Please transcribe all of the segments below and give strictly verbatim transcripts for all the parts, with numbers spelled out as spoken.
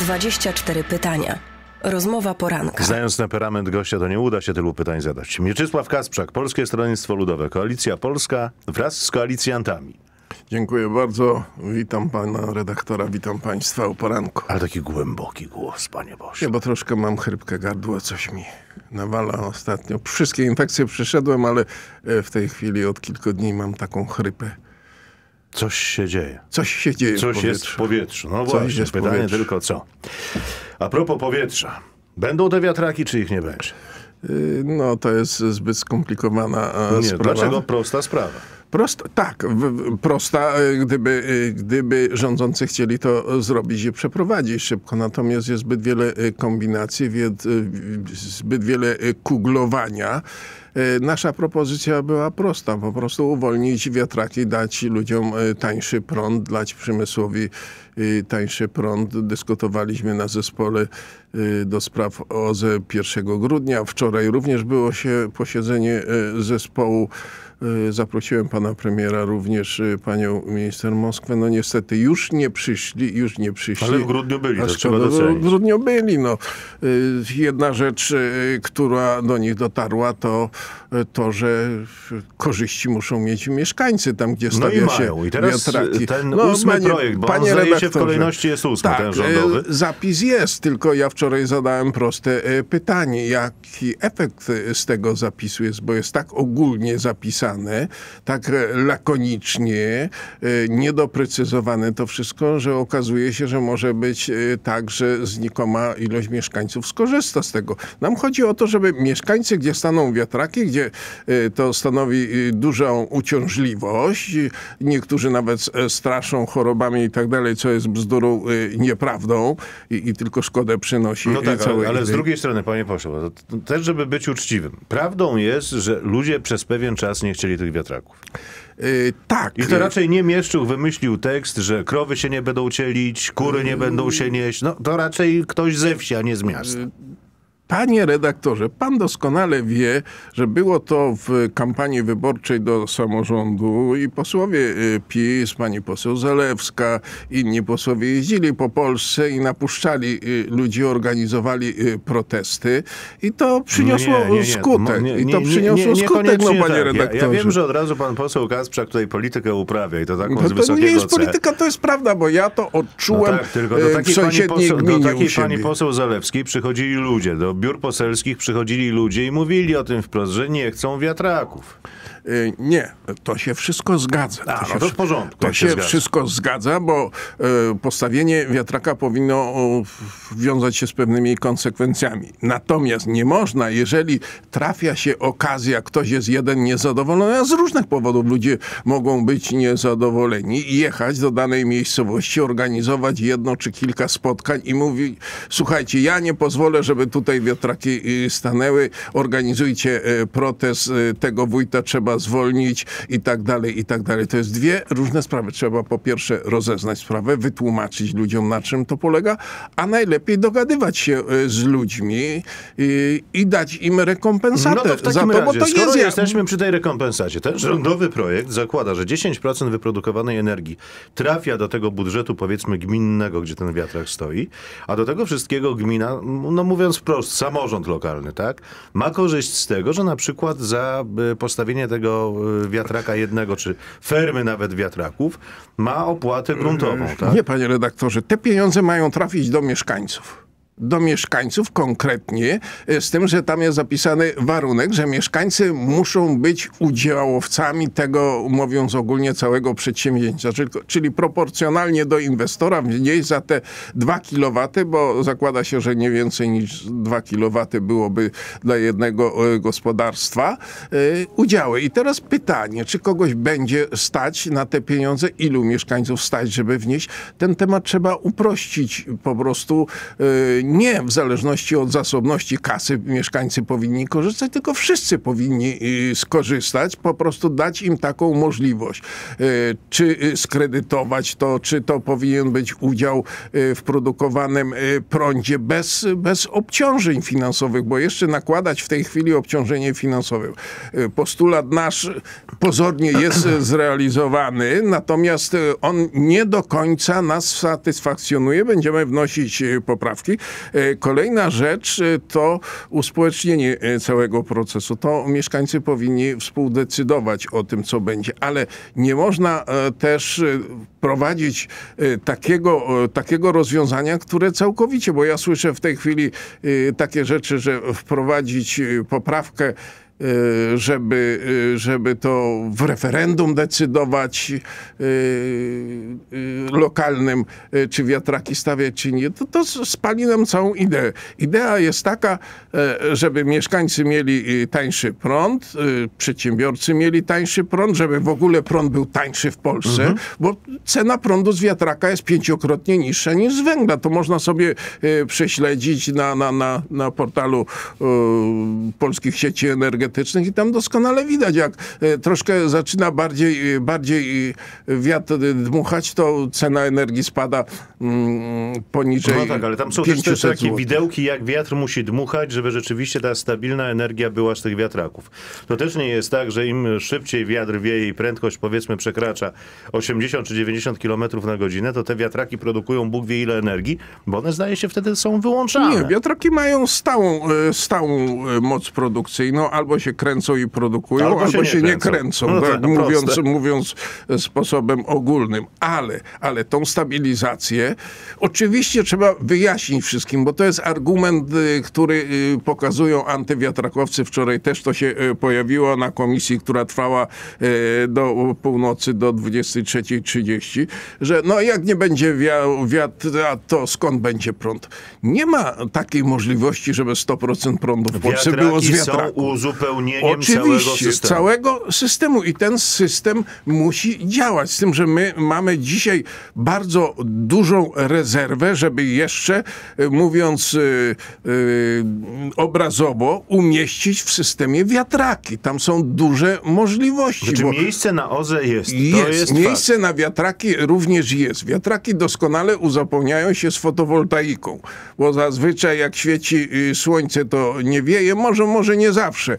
dwadzieścia cztery pytania. Rozmowa poranka. Znając temperament gościa, to nie uda się tylu pytań zadać. Mieczysław Kasprzak, Polskie Stronnictwo Ludowe, Koalicja Polska wraz z koalicjantami. Dziękuję bardzo. Witam pana redaktora, witam państwa o poranku. Ale taki głęboki głos, panie Boże. Nie, bo troszkę mam chrypkę gardła, coś mi nawala ostatnio. Wszystkie infekcje przeszedłem, ale w tej chwili od kilku dni mam taką chrypę. Coś się dzieje. Coś się dzieje. Coś jest w powietrzu. No właśnie, pytanie tylko co. A propos powietrza. Będą te wiatraki, czy ich nie będzie? No, to jest zbyt skomplikowana nie, sprawa. Dlaczego prosta sprawa? Prosta, tak, w, prosta, gdyby, gdyby rządzący chcieli to zrobić i przeprowadzić szybko. Natomiast jest zbyt wiele kombinacji, zbyt wiele kuglowania. Nasza propozycja była prosta, po prostu uwolnić wiatraki, dać ludziom tańszy prąd, dać przemysłowi tańszy prąd. Dyskutowaliśmy na zespole do spraw O Z E pierwszego grudnia. Wczoraj również było się posiedzenie zespołu. Zaprosiłem pana premiera, również panią minister Moskwy. No niestety już nie przyszli, już nie przyszli. Ale w grudniu byli, to trzeba docenić. W grudniu byli, no. Jedna rzecz, która do nich dotarła, to to, że korzyści muszą mieć mieszkańcy tam, gdzie stawia no i się mają. I teraz wiatraki. Ten no, ósmy panie, projekt, bo panie on się w kolejności jest ósmy, tak, ten rządowy. Zapis jest, tylko ja wczoraj zadałem proste pytanie, jaki efekt z tego zapisu jest, bo jest tak ogólnie zapisane, tak lakonicznie, niedoprecyzowane to wszystko, że okazuje się, że może być tak, że znikoma ilość mieszkańców skorzysta z tego. Nam chodzi o to, żeby mieszkańcy, gdzie staną wiatraki, gdzie to stanowi dużą uciążliwość. Niektórzy nawet straszą chorobami i tak dalej, co jest bzdurą, nieprawdą i, i tylko szkodę przynosi. No tak, ale, ale z drugiej strony, panie pośle, też żeby być uczciwym. Prawdą jest, że ludzie przez pewien czas nie chcieli tych wiatraków. Yy, tak. I to raczej nie Mieszczuch wymyślił tekst, że krowy się nie będą cielić, kury nie yy... będą się nieść. No to raczej ktoś ze wsi, a nie z miasta. Yy... Panie redaktorze, pan doskonale wie, że było to w kampanii wyborczej do samorządu i posłowie PiS, pani poseł Zalewska, inni posłowie jeździli po Polsce i napuszczali ludzi, organizowali protesty i to przyniosło nie, nie, nie, skutek. Nie, nie, I to przyniosło nie, nie, skutek, no, panie tak. redaktorze. Ja, ja wiem, że od razu pan poseł Kasprzak tutaj politykę uprawia i to taką no, z wysokiego. To nie jest polityka, to jest prawda, bo ja to odczułem no tak, tylko do takiej w sąsiedniej pani poseł, do takiej pani poseł Zalewskiej przychodzili ludzie do biur poselskich przychodzili ludzie i mówili o tym wprost, że nie chcą wiatraków. Nie, to się wszystko zgadza. A, to się, no to w porządku. To się zgadza. Wszystko zgadza, bo y, postawienie wiatraka powinno y, wiązać się z pewnymi konsekwencjami. Natomiast nie można, jeżeli trafia się okazja, ktoś jest jeden niezadowolony, a z różnych powodów ludzie mogą być niezadowoleni i jechać do danej miejscowości, organizować jedno czy kilka spotkań i mówić, słuchajcie, ja nie pozwolę, żeby tutaj wiatraki stanęły, organizujcie protest, tego wójta trzeba zwolnić i tak dalej, i tak dalej. To jest dwie różne sprawy. Trzeba po pierwsze rozeznać sprawę, wytłumaczyć ludziom, na czym to polega, a najlepiej dogadywać się z ludźmi i, i dać im rekompensatę. No to w takim za to, razie, bo to skoro jest... jesteśmy przy tej rekompensacie, ten rządowy projekt zakłada, że dziesięć procent wyprodukowanej energii trafia do tego budżetu, powiedzmy, gminnego, gdzie ten wiatrak stoi, a do tego wszystkiego gmina, no mówiąc wprost, samorząd lokalny, tak, ma korzyść z tego, że na przykład za postawienie tego wiatraka jednego, czy fermy nawet wiatraków, ma opłatę gruntową, tak? Nie, panie redaktorze, te pieniądze mają trafić do mieszkańców. Do mieszkańców konkretnie, z tym, że tam jest zapisany warunek, że mieszkańcy muszą być udziałowcami tego, mówiąc ogólnie, całego przedsięwzięcia, czyli, czyli proporcjonalnie do inwestora mniej za te dwa kilowatowe, bo zakłada się, że nie więcej niż dwa kilowatowe byłoby dla jednego gospodarstwa udziały. I teraz pytanie, czy kogoś będzie stać na te pieniądze, ilu mieszkańców stać, żeby wnieść? Ten temat trzeba uprościć po prostu. nie w zależności od zasobności kasy mieszkańcy powinni korzystać, tylko wszyscy powinni skorzystać, po prostu dać im taką możliwość. Czy skredytować to, czy to powinien być udział w produkowanym prądzie bez, bez obciążeń finansowych, bo jeszcze nakładać w tej chwili obciążenie finansowe. Postulat nasz pozornie jest zrealizowany, natomiast on nie do końca nas satysfakcjonuje. Będziemy wnosić poprawki. Kolejna rzecz to uspołecznienie całego procesu. To mieszkańcy powinni współdecydować o tym, co będzie, ale nie można też prowadzić takiego, takiego rozwiązania, które całkowicie, bo ja słyszę w tej chwili takie rzeczy, że wprowadzić poprawkę, żeby, żeby to w referendum decydować lokalnym, czy wiatraki stawiać, czy nie, to, to spali nam całą ideę. Idea jest taka, żeby mieszkańcy mieli tańszy prąd, przedsiębiorcy mieli tańszy prąd, żeby w ogóle prąd był tańszy w Polsce, mhm. bo cena prądu z wiatraka jest pięciokrotnie niższa niż z węgla. To można sobie prześledzić na, na, na, na portalu polskich sieci energetycznych. I tam doskonale widać, jak troszkę zaczyna bardziej, bardziej wiatr dmuchać, to cena energii spada poniżej. No tak, ale tam są też takie zł. widełki, jak wiatr musi dmuchać, żeby rzeczywiście ta stabilna energia była z tych wiatraków. To też nie jest tak, że im szybciej wiatr wieje i prędkość, powiedzmy, przekracza osiemdziesiąt czy dziewięćdziesiąt kilometrów na godzinę, to te wiatraki produkują Bóg wie ile energii, bo one, zdaje się, wtedy są wyłączane. Nie, wiatraki mają stałą, stałą moc produkcyjną, albo Albo się kręcą i produkują, albo się albo nie się kręcą. Nie kręcą, no tak, mówiąc, mówiąc sposobem ogólnym. Ale, ale tą stabilizację oczywiście trzeba wyjaśnić wszystkim, bo to jest argument, który pokazują antywiatrakowcy. Wczoraj też to się pojawiło na komisji, która trwała do północy, do dwudziestej trzeciej trzydzieści, że no jak nie będzie wiatr, to skąd będzie prąd? Nie ma takiej możliwości, żeby sto procent prądu w Polsce Wiatraki było z wiatraku. Uzupełnieniem Oczywiście, całego systemu. całego systemu. I ten system musi działać. Z tym, że my mamy dzisiaj bardzo dużą rezerwę, żeby jeszcze, mówiąc yy, yy, obrazowo, umieścić w systemie wiatraki. Tam są duże możliwości. Znaczy, bo miejsce na O Z E jest. jest, to jest miejsce fakt. na wiatraki również jest. Wiatraki doskonale uzupełniają się z fotowoltaiką. Bo zazwyczaj jak świeci słońce, to nie wieje. Może, może nie zawsze.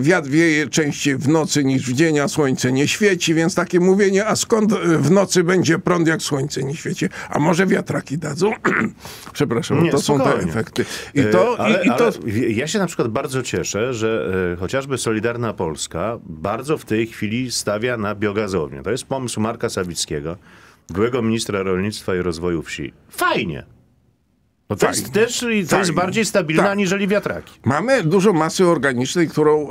Wiatr wieje częściej w nocy niż w dzień, a słońce nie świeci, więc takie mówienie, a skąd w nocy będzie prąd, jak słońce nie świeci? A może wiatraki dadzą? Przepraszam, nie, to spokojnie. są te efekty. I to, ale, i, i to... ale ja się na przykład bardzo cieszę, że chociażby Solidarna Polska bardzo w tej chwili stawia na biogazownię. To jest pomysł Marka Sawickiego, byłego ministra rolnictwa i rozwoju wsi. Fajnie. No to jest też i to jest bardziej stabilne tak. aniżeli wiatraki. Mamy dużo masy organicznej, którą y,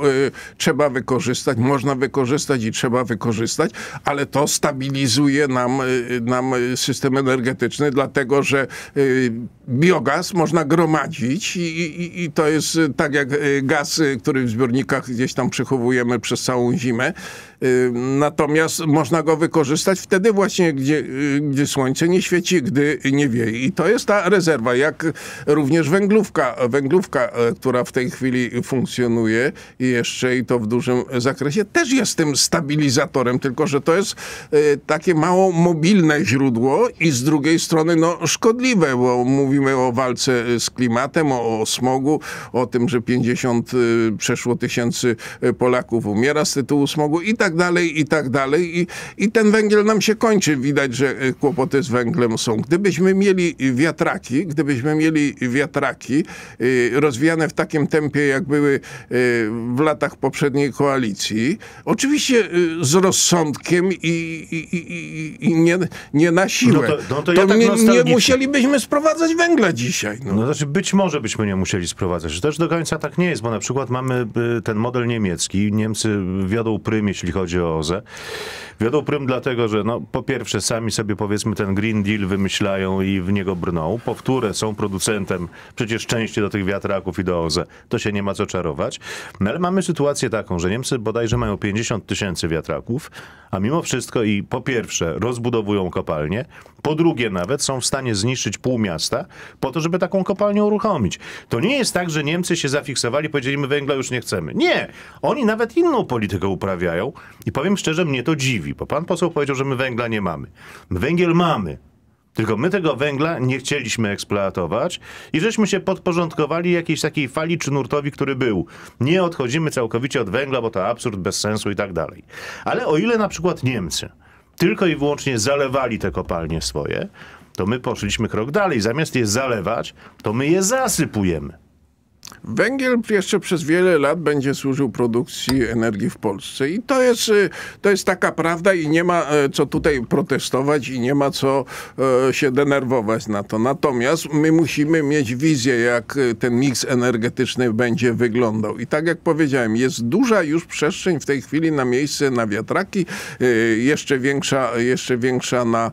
trzeba wykorzystać, można wykorzystać i trzeba wykorzystać, ale to stabilizuje nam, y, nam system energetyczny, dlatego że y, biogaz można gromadzić i, i, i to jest y, tak jak y, gaz, y, który w zbiornikach gdzieś tam przechowujemy przez całą zimę. Y, natomiast można go wykorzystać wtedy właśnie, gdzie, y, gdzie słońce nie świeci, gdy nie wieje. I to jest ta rezerwa. Ja Jak również węglówka, węglówka, która w tej chwili funkcjonuje i jeszcze i to w dużym zakresie, też jest tym stabilizatorem, tylko że to jest y, takie mało mobilne źródło i z drugiej strony no, szkodliwe, bo mówimy o walce z klimatem, o, o smogu, o tym, że pięćdziesiąt y, przeszło tysięcy Polaków umiera z tytułu smogu i tak dalej, i tak dalej. I, i ten węgiel nam się kończy. Widać, że kłopoty z węglem są. Gdybyśmy mieli wiatraki, gdyby Gdybyśmy mieli wiatraki y, rozwijane w takim tempie, jak były y, w latach poprzedniej koalicji. Oczywiście y, z rozsądkiem i, i, i, i nie, nie na siłę. No to, no to, ja to tak nie, nie musielibyśmy sprowadzać węgla dzisiaj. No. No, znaczy być może byśmy nie musieli sprowadzać. Też do końca tak nie jest, bo na przykład mamy ten model niemiecki. Niemcy wiodą prym, jeśli chodzi o O Z E. Wiodą prym dlatego, że no, po pierwsze sami sobie powiedzmy ten Green Deal wymyślają i w niego brną. Po wtóre są są producentem przecież części do tych wiatraków i do O Z E. To się nie ma co czarować. No ale mamy sytuację taką, że Niemcy bodajże mają pięćdziesiąt tysięcy wiatraków, a mimo wszystko i po pierwsze rozbudowują kopalnie, po drugie nawet są w stanie zniszczyć pół miasta po to, żeby taką kopalnię uruchomić. To nie jest tak, że Niemcy się zafiksowali, powiedzieli, my węgla już nie chcemy. Nie! Oni nawet inną politykę uprawiają i powiem szczerze, mnie to dziwi, bo pan poseł powiedział, że my węgla nie mamy. My węgiel mamy. Tylko my tego węgla nie chcieliśmy eksploatować i żeśmy się podporządkowali jakiejś takiej fali czy nurtowi, który był. Nie odchodzimy całkowicie od węgla, bo to absurd, bez sensu i tak dalej. Ale o ile na przykład Niemcy tylko i wyłącznie zalewali te kopalnie swoje, to my poszliśmy krok dalej. Zamiast je zalewać, to my je zasypujemy. Węgiel jeszcze przez wiele lat będzie służył produkcji energii w Polsce i to jest, to jest taka prawda i nie ma co tutaj protestować i nie ma co się denerwować na to. Natomiast my musimy mieć wizję, jak ten miks energetyczny będzie wyglądał. I tak jak powiedziałem, jest duża już przestrzeń w tej chwili na miejsce na wiatraki, jeszcze większa, jeszcze większa na,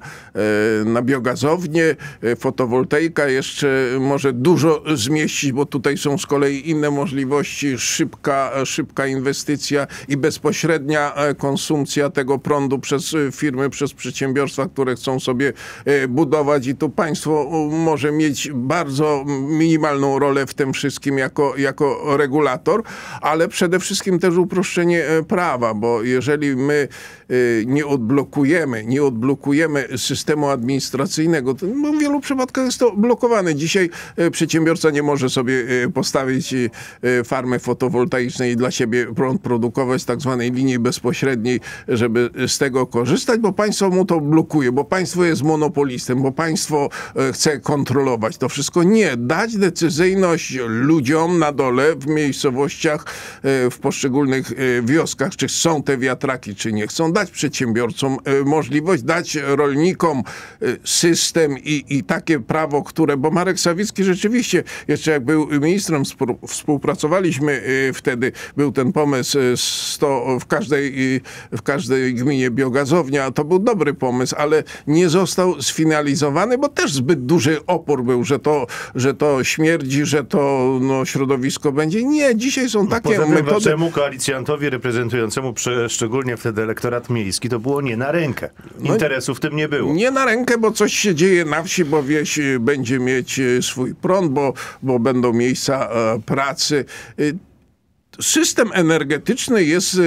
na biogazownie, fotowoltaika jeszcze może dużo zmieścić, bo tutaj są z kolei inne możliwości, szybka, szybka inwestycja i bezpośrednia konsumpcja tego prądu przez firmy, przez przedsiębiorstwa, które chcą sobie budować i tu państwo może mieć bardzo minimalną rolę w tym wszystkim jako, jako regulator, ale przede wszystkim też uproszczenie prawa, bo jeżeli my nie odblokujemy, nie odblokujemy systemu administracyjnego, to w wielu przypadkach jest to blokowane. Dzisiaj przedsiębiorca nie może sobie postawić farmy fotowoltaicznej i dla siebie prąd produkować, tak zwanej linii bezpośredniej, żeby z tego korzystać, bo państwo mu to blokuje, bo państwo jest monopolistem, bo państwo chce kontrolować to wszystko. Nie, dać decyzyjność ludziom na dole, w miejscowościach, w poszczególnych wioskach, czy chcą te wiatraki, czy nie chcą, dać przedsiębiorcom możliwość, dać rolnikom system i, i takie prawo, które, bo Marek Sawicki rzeczywiście, jeszcze jak był ministrem, współpracowaliśmy wtedy, był ten pomysł sto, w, każdej, w każdej gminie biogazownia, to był dobry pomysł, ale nie został sfinalizowany, bo też zbyt duży opór był, że to, że to śmierdzi, że to no, środowisko będzie. Nie, dzisiaj są takie Poza metody. Poza tym koalicjantowi reprezentującemu przy, szczególnie wtedy elektorat miejski, to było nie na rękę. Interesu no, w tym nie było. Nie na rękę, bo coś się dzieje na wsi, bo wieś będzie mieć swój prąd, bo, bo będą mieć miejsca pracy. System energetyczny jest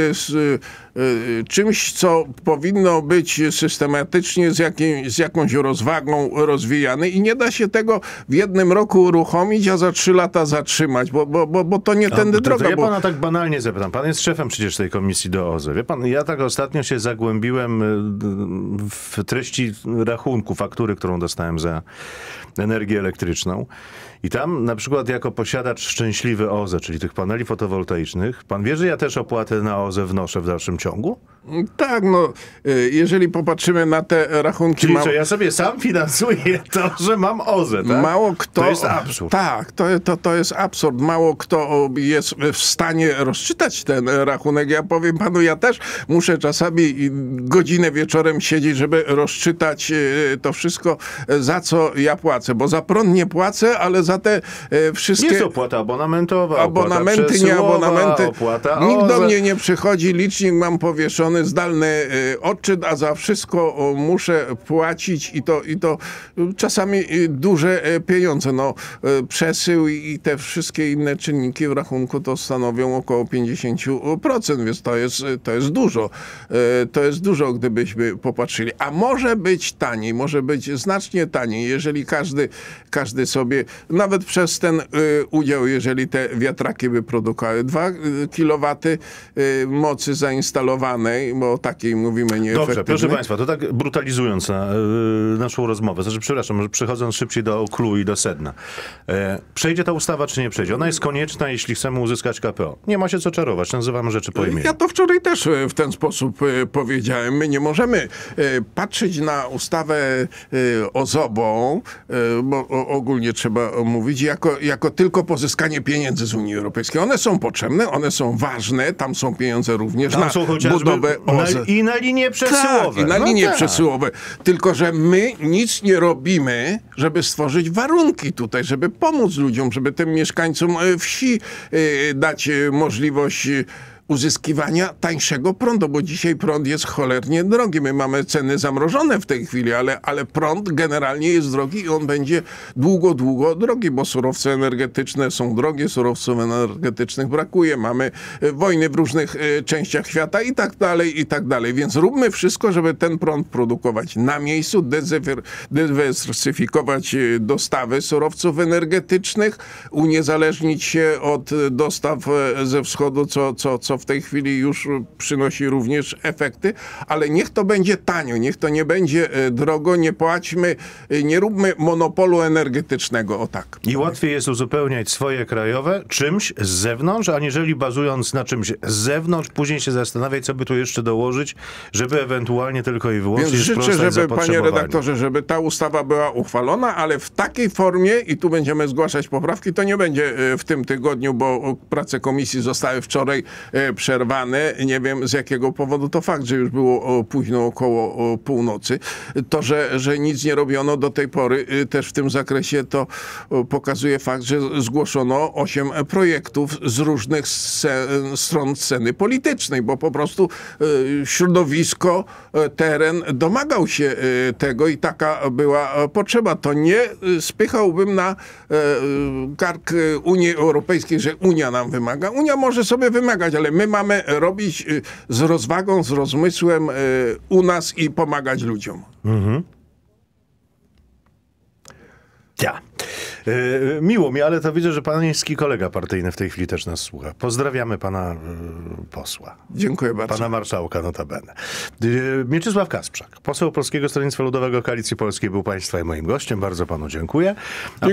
czymś, co powinno być systematycznie z, jakim, z jakąś rozwagą rozwijany i nie da się tego w jednym roku uruchomić, a za trzy lata zatrzymać, bo, bo, bo, bo to nie tędy droga. To ja bo... pana tak banalnie zapytam. Pan jest szefem przecież tej komisji do O Z E. Wie pan, ja tak ostatnio się zagłębiłem w treści rachunku, faktury, którą dostałem za energię elektryczną. I tam na przykład jako posiadacz szczęśliwy O Z E, czyli tych paneli fotowoltaicznych, pan wie, że ja też opłatę na O Z E wnoszę w dalszym ciągu? Tak, no, jeżeli popatrzymy na te rachunki... Czyli ma... co, ja sobie sam finansuję to, że mam O Z E, tak? Mało kto... To jest absurd. Tak, to, to, to jest absurd. Mało kto jest w stanie rozczytać ten rachunek. Ja powiem panu, ja też muszę czasami godzinę wieczorem siedzieć, żeby rozczytać to wszystko, za co ja płacę. Bo za prąd nie płacę, ale za te wszystkie... Jest opłata abonamentowa, abonamenty, opłata nie abonamenty. Opłata Nikt do mnie nie przychodzi, licznik mam powieszony, zdalny odczyt, a za wszystko muszę płacić i to, i to czasami duże pieniądze. No, przesył i te wszystkie inne czynniki w rachunku to stanowią około pięćdziesiąt procent, więc to jest, to jest dużo. To jest dużo, gdybyśmy popatrzyli. A może być taniej, może być znacznie taniej, jeżeli każdy, każdy sobie, nawet przez ten udział, jeżeli te wiatraki by produkowały dwa kilowatowe mocy zainstalowane, bo o takiej mówimy nie. Dobrze, proszę państwa, to tak brutalizując na, yy, naszą rozmowę, znaczy przepraszam, przechodząc szybciej do clou i do sedna. E, przejdzie ta ustawa, czy nie przejdzie? Ona jest konieczna, jeśli chcemy uzyskać K P O. Nie ma się co czarować, nazywamy rzeczy po imieniu. Ja to wczoraj też w ten sposób e, powiedziałem. My nie możemy e, patrzeć na ustawę e, ozową, e, bo o, ogólnie trzeba mówić, jako, jako tylko pozyskanie pieniędzy z Unii Europejskiej. One są potrzebne, one są ważne, tam są pieniądze również. Tam na, są chociażby na, i na linie przesyłowe. Tak, i na no linie tak. przesyłowe. Tylko, że my nic nie robimy, żeby stworzyć warunki tutaj, żeby pomóc ludziom, żeby tym mieszkańcom wsi dać możliwość uzyskiwania tańszego prądu, bo dzisiaj prąd jest cholernie drogi. My mamy ceny zamrożone w tej chwili, ale, ale prąd generalnie jest drogi i on będzie długo, długo drogi, bo surowce energetyczne są drogie, surowców energetycznych brakuje, mamy wojny w różnych częściach świata i tak dalej, i tak dalej. Więc róbmy wszystko, żeby ten prąd produkować na miejscu, dywersyfikować dostawy surowców energetycznych, uniezależnić się od dostaw ze wschodu, co, co, co w tej chwili już przynosi również efekty, ale niech to będzie tanio, niech to nie będzie drogo, nie płaćmy, nie róbmy monopolu energetycznego, o tak. I łatwiej jest uzupełniać swoje krajowe czymś z zewnątrz, aniżeli bazując na czymś z zewnątrz, później się zastanawiać, co by tu jeszcze dołożyć, żeby ewentualnie tylko i wyłącznie Więc życzę, żeby, panie redaktorze, żeby ta ustawa była uchwalona, ale w takiej formie, i tu będziemy zgłaszać poprawki, to nie będzie w tym tygodniu, bo prace komisji zostały wczoraj przerwane, nie wiem z jakiego powodu, to fakt, że już było późno, około północy. To, że, że nic nie robiono do tej pory też w tym zakresie, to pokazuje fakt, że zgłoszono osiem projektów z różnych scen, stron sceny politycznej, bo po prostu środowisko, teren domagał się tego i taka była potrzeba. To nie spychałbym na kark Unii Europejskiej, że Unia nam wymaga. Unia może sobie wymagać, ale my mamy robić z rozwagą, z rozmysłem u nas i pomagać ludziom. Mhm. Ja. Yy, miło mi, ale to widzę, że pański kolega partyjny w tej chwili też nas słucha. Pozdrawiamy pana yy, posła. Dziękuję bardzo. Pana marszałka notabene. Yy, Mieczysław Kasprzak, poseł Polskiego Stronnictwa Ludowego Koalicji Polskiej, był państwa i moim gościem. Bardzo panu dziękuję. A